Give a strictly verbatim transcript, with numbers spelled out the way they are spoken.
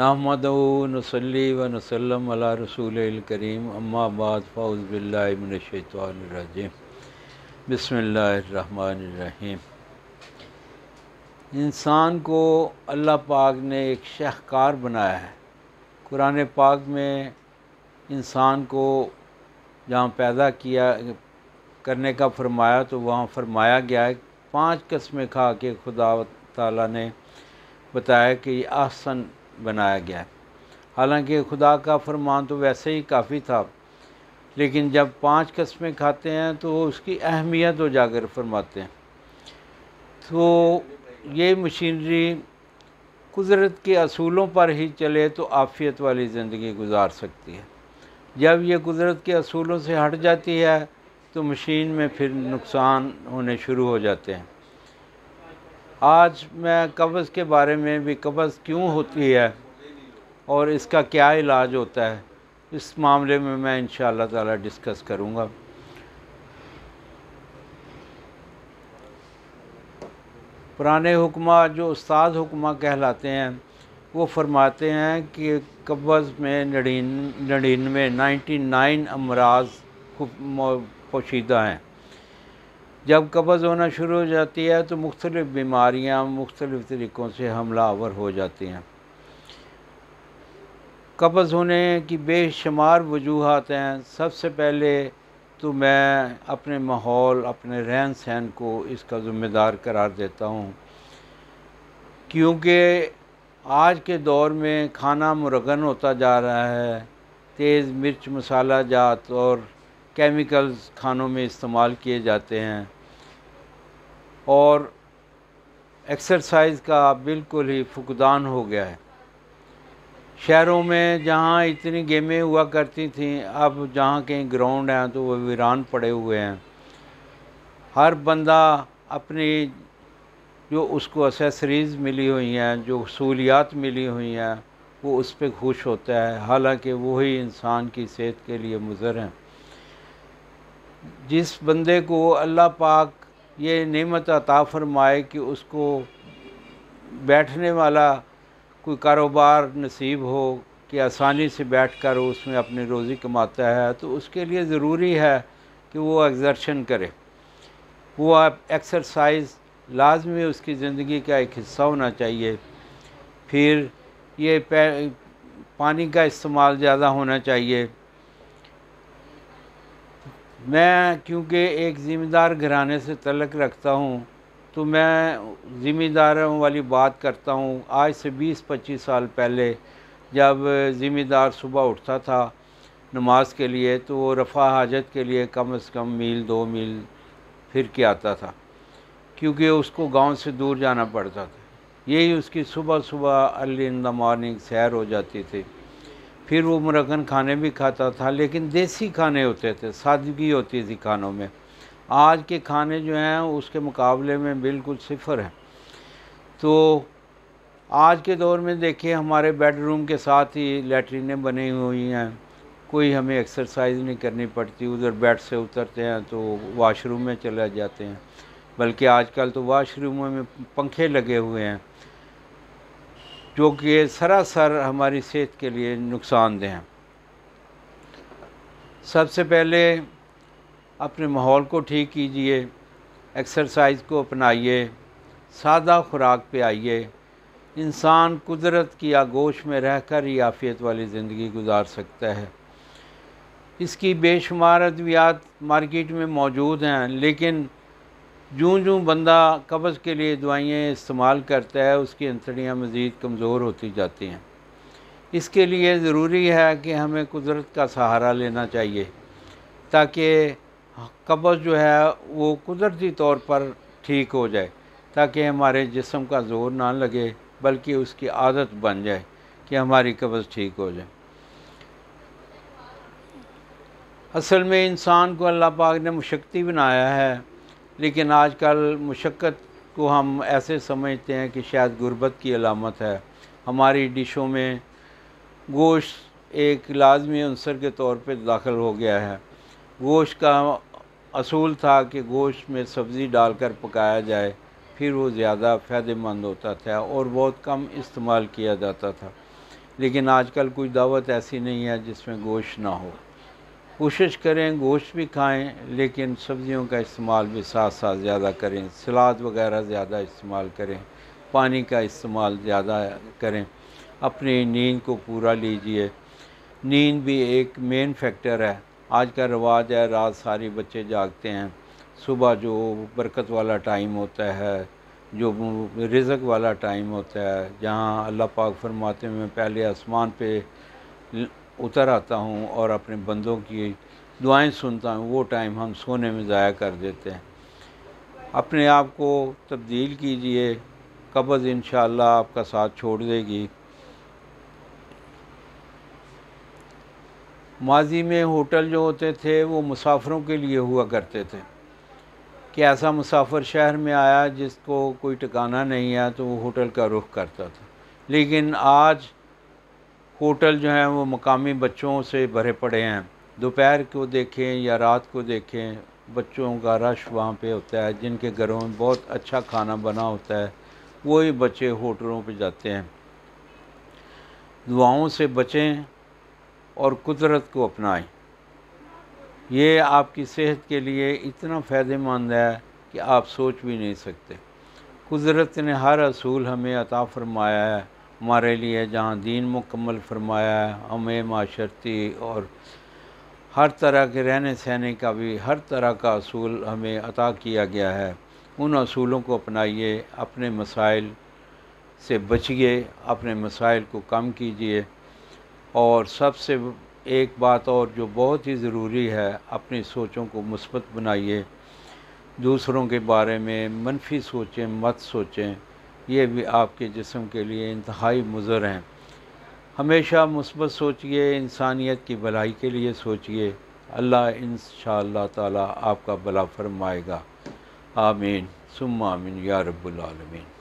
नाहमदहू नसल्ली व नसल्लम अला रसूलिल करीम अम्मा बाद फ़ौज़ बिल्लाहि मिनश शैतानिर रजीम बिस्मिल्लाहिर रहमानिर रहीम। इंसान को अल्लाह पाक ने एक शहकार बनाया है। कुरान पाक में इंसान को जहाँ पैदा किया करने का फरमाया तो वहाँ फरमाया गया है पांच कस्में खा के खुदा ताला ने बताया कि ये आसन बनाया गया है। हालांकि खुदा का फरमान तो वैसे ही काफ़ी था, लेकिन जब पांच कस्में खाते हैं तो उसकी अहमियत उजागर फरमाते हैं। तो ये मशीनरी कुदरत के असूलों पर ही चले तो आफियत वाली ज़िंदगी गुजार सकती है। जब ये कुदरत के असूलों से हट जाती है तो मशीन में फिर नुकसान होने शुरू हो जाते हैं। आज मैं कब्ज़ के बारे में भी, कब्ज़ क्यों होती है और इसका क्या इलाज होता है, इस मामले में मैं इंशाअल्लाह ताला डिस्कस करूँगा। पुराने हुक्मा जो उस्ताद हुक्मा कहलाते हैं वो फरमाते हैं कि कब्ज़ में नड़िनवे नाइन्टी नाइन अमराज पोशीदा हैं। जब कब्ज़ होना शुरू हो जाती है तो मुख्तलिफ़ बीमारियाँ मुख्तलिफ़ तरीक़ों से हमला आवर हो जाती हैं। कब्ज़ होने की बेशुमार वजूहात हैं। सबसे पहले तो मैं अपने माहौल, अपने रहन सहन को इसका ज़िम्मेदार करार देता हूँ, क्योंकि आज के दौर में खाना मुरगन होता जा रहा है। तेज़ मिर्च मसाला जात और केमिकल्स खानों में इस्तेमाल किए जाते हैं और एक्सरसाइज का बिल्कुल ही फुकदान हो गया है। शहरों में जहाँ इतनी गेमें हुआ करती थीं, अब जहाँ कहीं ग्राउंड हैं तो वो वीरान पड़े हुए हैं। हर बंदा अपनी जो उसको एसेसरीज़ मिली हुई हैं, जो सहूलियात मिली हुई हैं, वो उस पर खुश होता है, हालांकि वही इंसान की सेहत के लिए मुज़र हैं। जिस बंदे को अल्लाह पाक ये नेमत अता फरमाए कि उसको बैठने वाला कोई कारोबार नसीब हो कि आसानी से बैठकर उसमें अपनी रोज़ी कमाता है, तो उसके लिए ज़रूरी है कि वो एक्सर्शन करे। वो एक्सरसाइज लाजमी उसकी ज़िंदगी का एक हिस्सा होना चाहिए। फिर ये पानी का इस्तेमाल ज़्यादा होना चाहिए। मैं क्योंकि एक ज़िम्मेदार घराने से तल्लुक़ रखता हूँ तो मैं ज़िम्मेदारों वाली बात करता हूँ। आज से बीस पच्चीस साल पहले जब ज़िम्मेदार सुबह उठता था नमाज के लिए तो वो रफ़ा हाजत के लिए कम से कम मील दो मील फिर के आता था, क्योंकि उसको गांव से दूर जाना पड़ता था। यही उसकी सुबह सुबह अर्ली इन द मॉर्निंग सैर हो जाती थी। फिर वो मुरगन खाने भी खाता था, लेकिन देसी खाने होते थे, सादगी होती थी खानों में। आज के खाने जो हैं उसके मुकाबले में बिल्कुल सिफर हैं। तो आज के दौर में देखिए, हमारे बेडरूम के साथ ही लेटरिनें बनी हुई हैं, कोई हमें एक्सरसाइज नहीं करनी पड़ती। उधर बेड से उतरते हैं तो वाशरूम में चले जाते हैं, बल्कि आजकल तो वाशरूमों में पंखे लगे हुए हैं जो कि सरासर हमारी सेहत के लिए नुकसानदेह हैं। सबसे पहले अपने माहौल को ठीक कीजिए, एक्सरसाइज को अपनाइए, सादा खुराक पे आइए। इंसान कुदरत की आगोश में रहकर ही आफियत वाली ज़िंदगी गुजार सकता है। इसकी बेशुमार अद्वियात मार्केट में मौजूद हैं, लेकिन जूँ जूँ बंदा कब्ज़ के लिए दवाइयाँ इस्तेमाल करता है उसकी अंतड़ियाँ मज़ीद कमज़ोर होती जाती हैं। इसके लिए ज़रूरी है कि हमें कुदरत का सहारा लेना चाहिए, ताकि कब्ज़ जो है वो कुदरती तौर पर ठीक हो जाए, ताकि हमारे जिस्म का ज़ोर ना लगे, बल्कि उसकी आदत बन जाए कि हमारी कब्ज़ ठीक हो जाए। असल में इंसान को अल्लाह पाक ने मुशक्क़ती बनाया है, लेकिन आजकल मुशक्क़त को हम ऐसे समझते हैं कि शायद गुर्बत की अलामत है। हमारी डिशों में गोश्त एक लाजमी अंसर के तौर पर दाखिल हो गया है। गोश्त का असूल था कि गोश्त में सब्ज़ी डालकर पकाया जाए, फिर वो ज़्यादा फ़ायदेमंद होता था और बहुत कम इस्तेमाल किया जाता था। लेकिन आजकल कुछ दावत ऐसी नहीं है जिसमें गोश्त ना हो। कोशिश करें गोश्त भी खाएं, लेकिन सब्ज़ियों का इस्तेमाल भी साथ साथ ज़्यादा करें, सलाद वग़ैरह ज़्यादा इस्तेमाल करें, पानी का इस्तेमाल ज़्यादा करें। अपनी नींद को पूरा लीजिए, नींद भी एक मेन फैक्टर है। आज का रिवाज है रात सारी बच्चे जागते हैं, सुबह जो बरकत वाला टाइम होता है, जो रिज़्क वाला टाइम होता है, जहाँ अल्लाह पाक फरमाते हैं मैं पहले आसमान पे उतर आता हूँ और अपने बंदों की दुआएं सुनता हूँ, वो टाइम हम सोने में ज़ाया कर देते हैं। अपने आप को तब्दील कीजिए, कब्ज़ इंशाअल्लाह आपका साथ छोड़ देगी। माजी में होटल जो होते थे वो मुसाफिरों के लिए हुआ करते थे कि ऐसा मुसाफिर शहर में आया जिसको कोई ठिकाना नहीं है तो वो होटल का रुख करता था। लेकिन आज होटल जो हैं वो मकामी बच्चों से भरे पड़े हैं। दोपहर को देखें या रात को देखें, बच्चों का रश वहाँ पे होता है। जिनके घरों में बहुत अच्छा खाना बना होता है वही बच्चे होटलों पे जाते हैं। दुआओं से बचें और कुदरत को अपनाएं। ये आपकी सेहत के लिए इतना फ़ायदेमंद है कि आप सोच भी नहीं सकते। कुदरत ने हर असूल हमें अता फरमाया है हमारे लिए, जहाँ दीन मुकम्मल फरमाया है, हमें माशरती और हर तरह के रहने सहने का भी हर तरह का असूल हमें अता किया गया है। उन असूलों को अपनाइए, अपने मसाइल से बचिए, अपने मसाइल को कम कीजिए। और सबसे एक बात और जो बहुत ही ज़रूरी है, अपनी सोचों को मुस्बत बनाइए, दूसरों के बारे में मनफी सोचें मत सोचें, ये भी आपके जिस्म के लिए इंतहाई मुज़र हैं। हमेशा मुस्बत सोचिए, इंसानियत की भलाई के लिए सोचिए, अल्लाह इंशाअल्लाह ताला आपका भला फरमाएगा। आमीन सुम्मा आमीन या रब्बुल आलमीन।